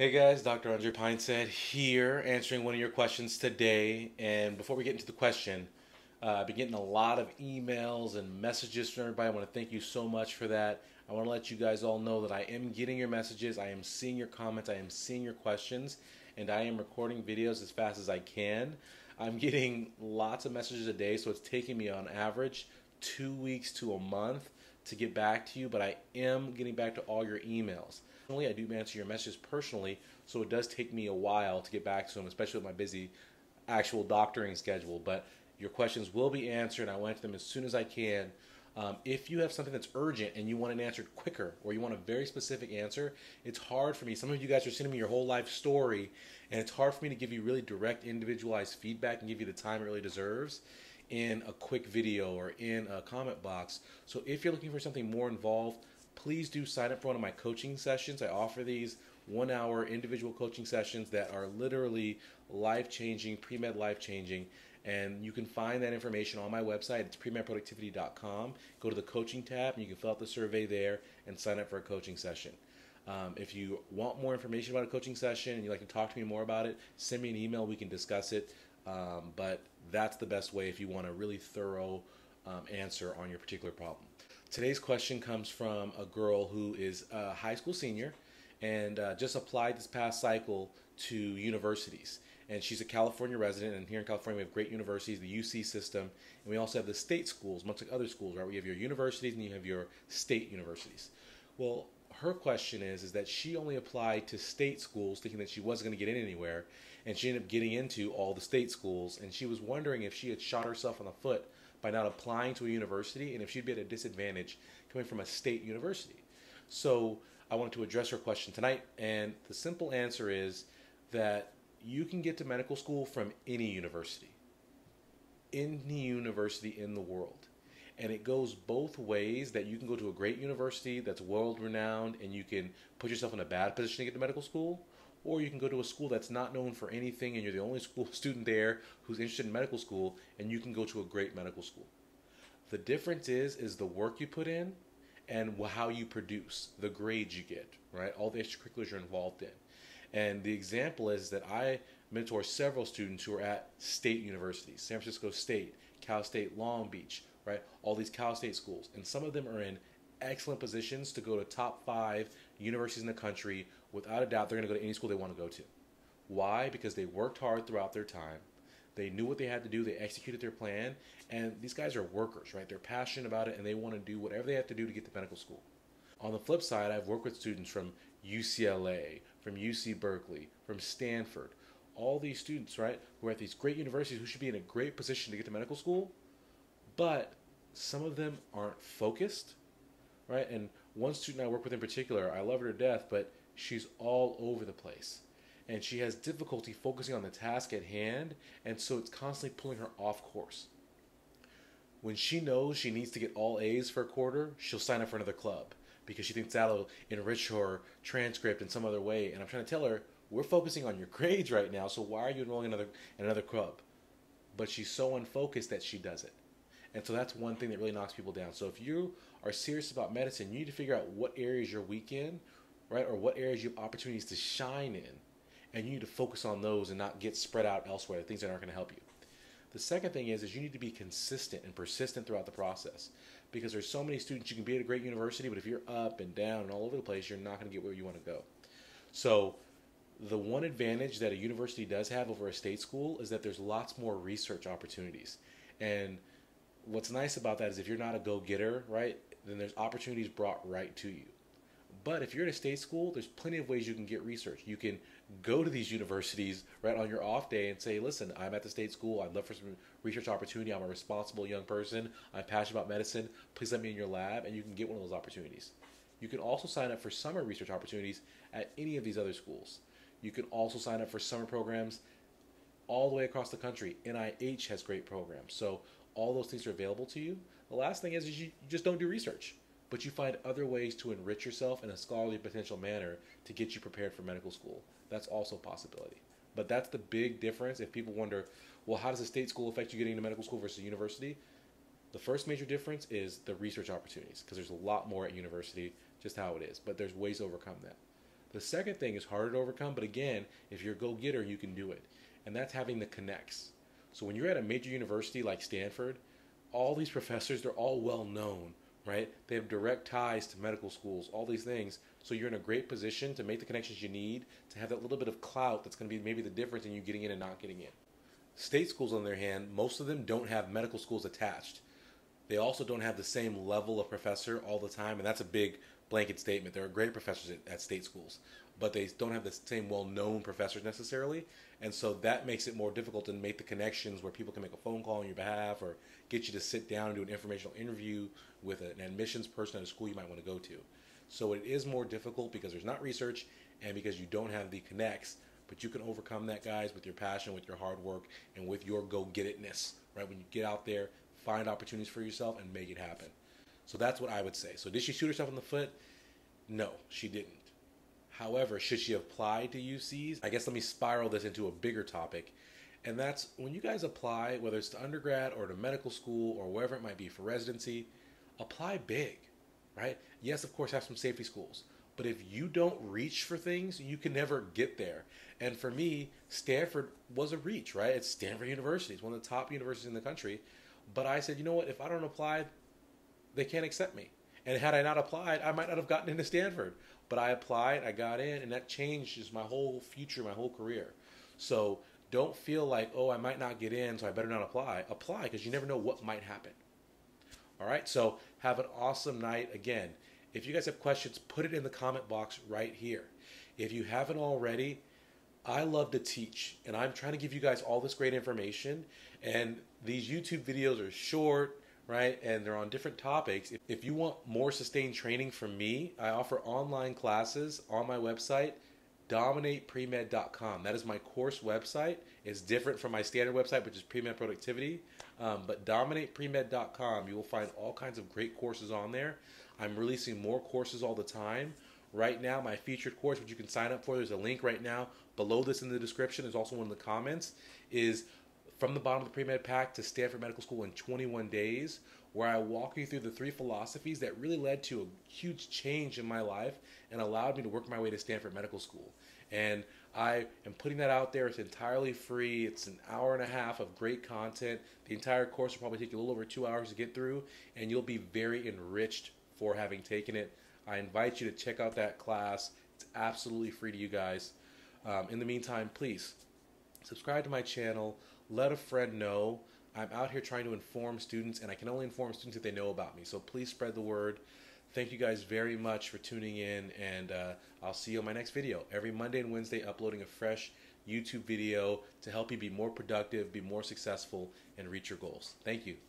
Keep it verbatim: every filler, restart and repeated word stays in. Hey guys, Doctor Andre Pinesett here, answering one of your questions today. And before we get into the question, uh, I've been getting a lot of emails and messages from everybody. I want to thank you so much for that. I want to let you guys all know that I am getting your messages, I am seeing your comments, I am seeing your questions, and I am recording videos as fast as I can. I'm getting lots of messages a day, so it's taking me on average two weeks to a month to get back to you, but I am getting back to all your emails. I do answer your messages personally, so it does take me a while to get back to them, especially with my busy actual doctoring schedule. But your questions will be answered, and I will answer them as soon as I can. Um, if you have something that's urgent and you want it answered quicker, or you want a very specific answer, it's hard for me. Some of you guys are sending me your whole life story, and it's hard for me to give you really direct, individualized feedback and give you the time it really deserves in a quick video or in a comment box. So if you're looking for something more involved, please do sign up for one of my coaching sessions. I offer these one-hour individual coaching sessions that are literally life-changing, pre-med life-changing, and you can find that information on my website. It's premed productivity dot com. Go to the coaching tab, and you can fill out the survey there and sign up for a coaching session. Um, if you want more information about a coaching session and you'd like to talk to me more about it, send me an email. We can discuss it, um, but that's the best way if you want a really thorough um, answer on your particular problem. Today's question comes from a girl who is a high school senior and uh, just applied this past cycle to universities. And she's a California resident, and here in California we have great universities, the U C system, and we also have the state schools, much like other schools, right? We have your universities and you have your state universities. Well, her question is, is that she only applied to state schools thinking that she wasn't going to get in anywhere, and she ended up getting into all the state schools, and she was wondering if she had shot herself in the foot by not applying to a university, and if she'd be at a disadvantage coming from a state university. So I wanted to address her question tonight, and the simple answer is that you can get to medical school from any university, any university in the world. And it goes both ways, that you can go to a great university that's world-renowned and you can put yourself in a bad position to get to medical school, or you can go to a school that's not known for anything and you're the only school student there who's interested in medical school, and you can go to a great medical school. The difference is is the work you put in and how you produce, the grades you get, right? All the extracurriculars you're involved in. And the example is that I mentor several students who are at state universities, San Francisco State, Cal State Long Beach, right? All these Cal State schools, and some of them are in excellent positions to go to top five universities in the country. Without a doubt, they're going to go to any school they want to go to. Why? Because they worked hard throughout their time. They knew what they had to do. They executed their plan. And these guys are workers, right? They're passionate about it, and they want to do whatever they have to do to get to medical school. On the flip side, I've worked with students from U C L A, from U C Berkeley, from Stanford. All these students, right, who are at these great universities who should be in a great position to get to medical school, but some of them aren't focused, right? And one student I work with in particular, I love her to death, but she's all over the place, and she has difficulty focusing on the task at hand, and so it's constantly pulling her off course. When she knows she needs to get all A's for a quarter, she'll sign up for another club because she thinks that'll enrich her transcript in some other way, and I'm trying to tell her, we're focusing on your grades right now, so why are you enrolling in another, in another club? But she's so unfocused that she does it. And so that's one thing that really knocks people down. So if you are serious about medicine, you need to figure out what areas you're weak in, right, or what areas you have opportunities to shine in, and you need to focus on those and not get spread out elsewhere, the things that aren't going to help you. The second thing is, is you need to be consistent and persistent throughout the process, because there's so many students. You can be at a great university, but if you're up and down and all over the place, you're not going to get where you want to go. So the one advantage that a university does have over a state school is that there's lots more research opportunities. And what's nice about that is if you're not a go-getter, right, then there's opportunities brought right to you. But if you're at a state school, there's plenty of ways you can get research. You can go to these universities right on your off day and say, listen, I'm at the state school. I'd love for some research opportunity. I'm a responsible young person. I'm passionate about medicine. Please let me in your lab, and you can get one of those opportunities. You can also sign up for summer research opportunities at any of these other schools. You can also sign up for summer programs all the way across the country. N I H has great programs. So all those things are available to you. The last thing is, is you just don't do research, but you find other ways to enrich yourself in a scholarly potential manner to get you prepared for medical school. That's also a possibility. But that's the big difference. If people wonder, well, how does a state school affect you getting into medical school versus a university? The first major difference is the research opportunities, because there's a lot more at university, just how it is. But there's ways to overcome that. The second thing is harder to overcome, but again, if you're a go-getter, you can do it. And that's having the connects. So when you're at a major university like Stanford, all these professors, they're all well known, right? They have direct ties to medical schools, all these things. So you're in a great position to make the connections you need to have that little bit of clout that's going to be maybe the difference in you getting in and not getting in. State schools, on the other hand, most of them don't have medical schools attached. They also don't have the same level of professor all the time, and that's a big blanket statement. There are great professors at, at state schools, but they don't have the same well-known professors necessarily, and so that makes it more difficult to make the connections where people can make a phone call on your behalf or get you to sit down and do an informational interview with an admissions person at a school you might want to go to. So it is more difficult because there's not research and because you don't have the connects, but you can overcome that, guys, with your passion, with your hard work, and with your go-get-it-ness, right? When you get out there, find opportunities for yourself and make it happen. So that's what I would say. So did she shoot herself in the foot? No, she didn't. However, should she apply to U Cs? I guess let me spiral this into a bigger topic. And that's when you guys apply, whether it's to undergrad or to medical school or wherever it might be for residency, apply big, right? Yes, of course, have some safety schools. But if you don't reach for things, you can never get there. And for me, Stanford was a reach, right? It's Stanford University. It's one of the top universities in the country. But I said, you know what, if I don't apply, they can't accept me. And had I not applied, I might not have gotten into Stanford. But I applied, I got in, and that changes my whole future, my whole career. So don't feel like, oh, I might not get in, so I better not apply. Apply, because you never know what might happen. All right, so have an awesome night. Again, if you guys have questions, put it in the comment box right here. If you haven't already, I love to teach, and I'm trying to give you guys all this great information, and these YouTube videos are short, right, and they're on different topics. If you want more sustained training from me, I offer online classes on my website, dominate premed dot com. That is my course website. It's different from my standard website, which is Premed Productivity, um, but dominate premed dot com, you will find all kinds of great courses on there. I'm releasing more courses all the time. Right now, my featured course, which you can sign up for, there's a link right now below this in the description, there's also one in the comments, is From the Bottom of the Pre-Med Pack to Stanford Medical School in twenty-one days, where I walk you through the three philosophies that really led to a huge change in my life and allowed me to work my way to Stanford Medical School. And I am putting that out there. It's entirely free. It's an hour and a half of great content. The entire course will probably take you a little over two hours to get through, and you'll be very enriched for having taken it. I invite you to check out that class. It's absolutely free to you guys. Um, in the meantime, please subscribe to my channel. Let a friend know. I'm out here trying to inform students, and I can only inform students if they know about me. So please spread the word. Thank you guys very much for tuning in, and uh, I'll see you on my next video. Every Monday and Wednesday, uploading a fresh YouTube video to help you be more productive, be more successful, and reach your goals. Thank you.